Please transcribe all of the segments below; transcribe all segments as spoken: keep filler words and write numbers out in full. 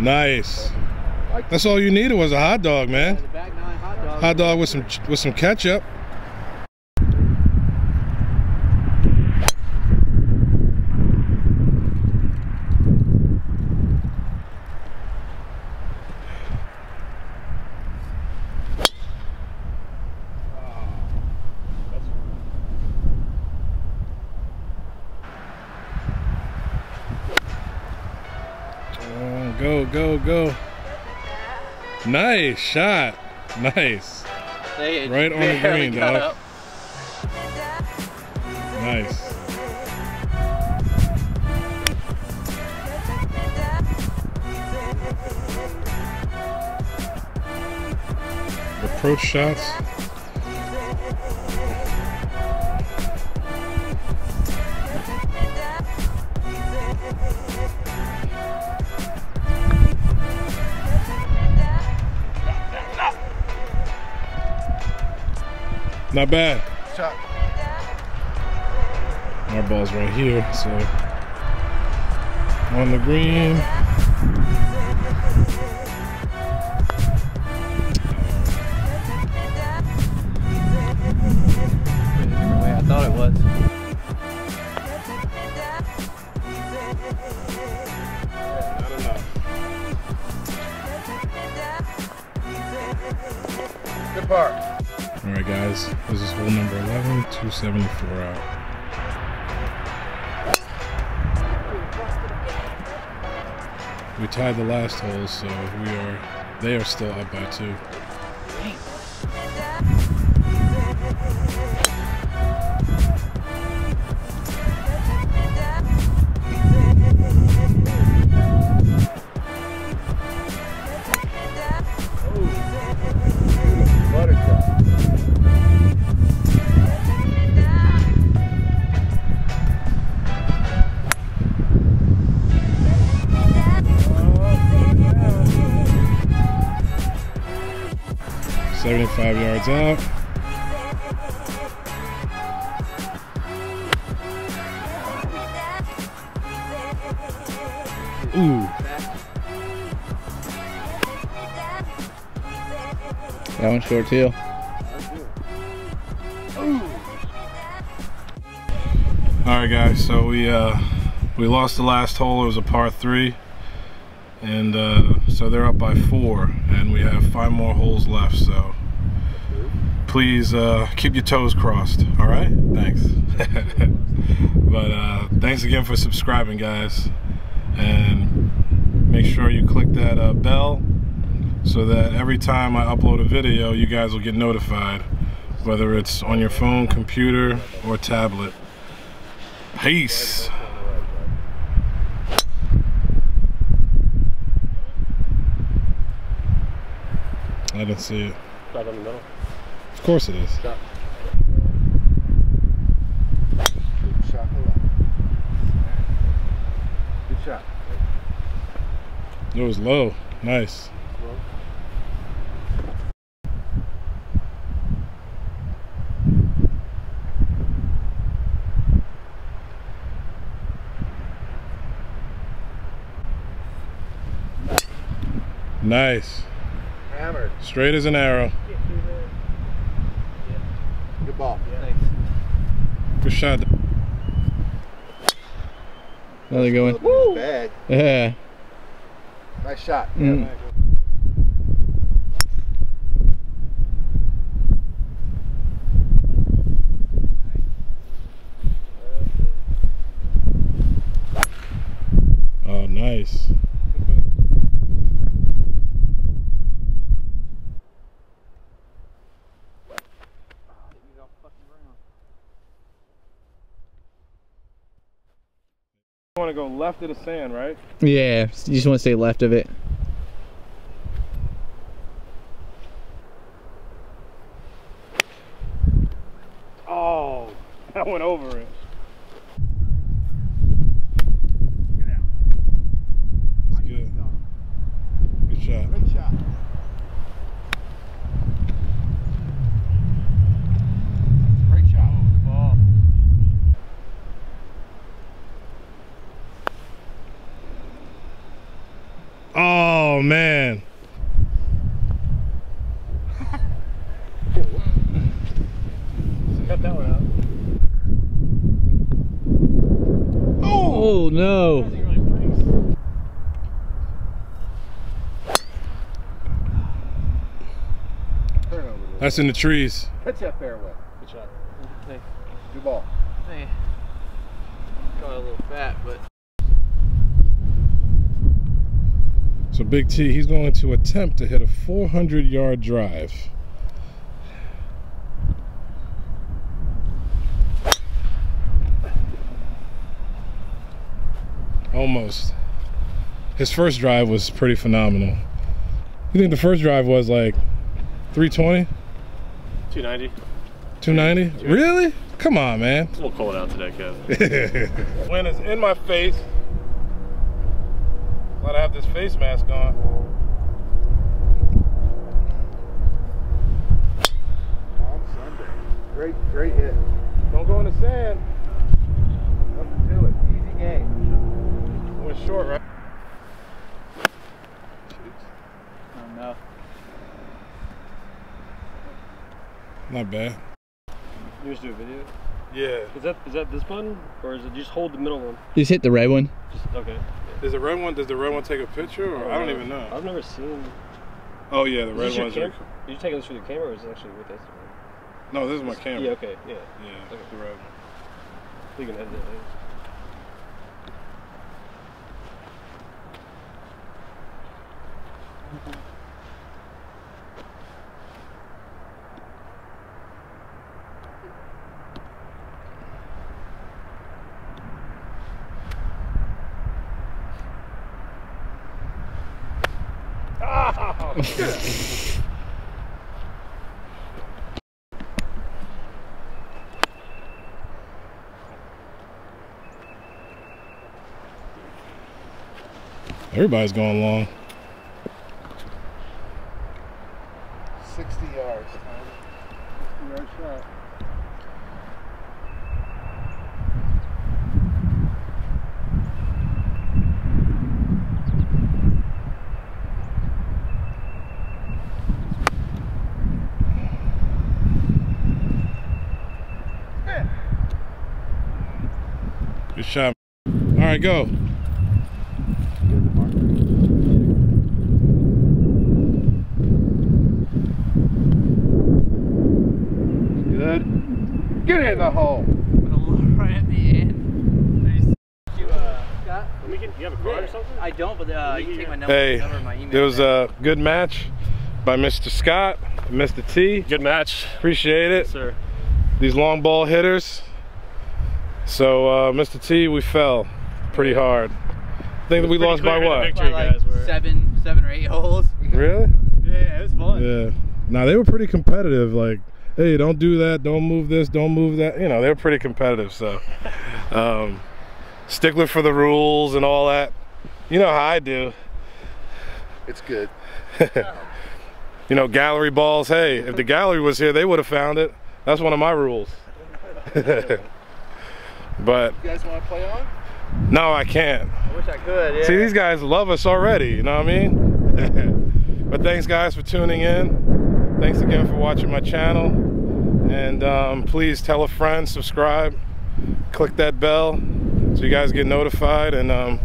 Nice. That's all you needed was a hot dog, man. Hot dog with some with some ketchup. Go, go, go. Nice shot. Nice. Right on the green, dog. Nice. Approach shots. Not bad. Shot. Our ball's right here, so on the green. I thought it was. Not enough. Good part. Alright guys, this is hole number eleven, two seventy-four out. We tied the last hole, so we are, they are still up by two. seventy-five yards out. Ooh. That one's short too. Alright guys, so we uh, we lost the last hole. It was a par three. And uh, so they're up by four. And we have five more holes left, so please uh, keep your toes crossed, all right? Thanks. But uh, thanks again for subscribing, guys. And make sure you click that uh, bell so that every time I upload a video, you guys will get notified, whether it's on your phone, computer, or tablet. Peace. I didn't see it. Right in the middle. Of course it is. Shot. Good shot. Good shot. It was low. Nice. Nice. Hammered. Straight as an arrow. Good ball. Yeah. Good shot. Another good one. Woo! Bad. Yeah. Nice shot. Mm. Yeah, nice. Nice. You want to go left of the sand, right? Yeah, you just want to stay left of it. Oh, that went over it. Get out. That's good. Good shot. Good shot. Great shot. Oh, ball. Oh man. Cut that one out. Oh, oh no. That's in the trees. Catch that fairway. Good shot. Hey. Good ball. Hey. Got a little fat, but. So Big T, he's going to attempt to hit a four hundred yard drive. Almost. His first drive was pretty phenomenal. You think the first drive was like three twenty? two ninety. two ninety? Really? Come on, man. It's a little cold out today, Kev. Wind is in my face. Glad I have this face mask on. On Sunday. Great, great hit. Don't go in the sand. Nothing to it. Easy game. Short, right? Oh, no. Not bad. You just do a video? Yeah. Is that is that this button? Or is it just hold the middle one? Just hit the red one. Just, okay. Is the red one, does the red one take a picture? Or oh, I don't no. even know. I've never seen. Oh yeah, the red one's. Are you taking this through the camera or is it actually with this one? No, this is my this, camera. Yeah, okay, yeah. Yeah, okay. The red one. You can edit it. Oh, shit. Everybody's going long. sixty yards, man. sixty yard shot. Good shot. All right, go. Get in the hole. With a load right at the end. Nice. You, uh, got? We can, you have a card yeah. or something? I don't, but uh, you can take my number. Hey, number, my email, it was man. a good match by Mister Scott, and Mister T. Good match. Appreciate it. Yes, sir. These long ball hitters. So, uh, Mister T, we fell pretty hard. I think that we lost by what? Victory, by like guys, seven, seven or eight holes. Really? Yeah, it was fun. Yeah. Now they were pretty competitive, like. Hey, don't do that, don't move this, don't move that. You know, they're pretty competitive, so. Um, stickler for the rules and all that. You know how I do. It's good. You know, gallery balls, hey, if the gallery was here, they would have found it. That's one of my rules. But. You guys want to play on? No, I can't. I wish I could, yeah. See, these guys love us already, you know what I mean? But thanks, guys, for tuning in. Thanks again for watching my channel, and um, please tell a friend, subscribe, click that bell so you guys get notified, and um,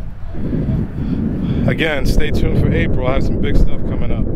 again, stay tuned for April. I have some big stuff coming up.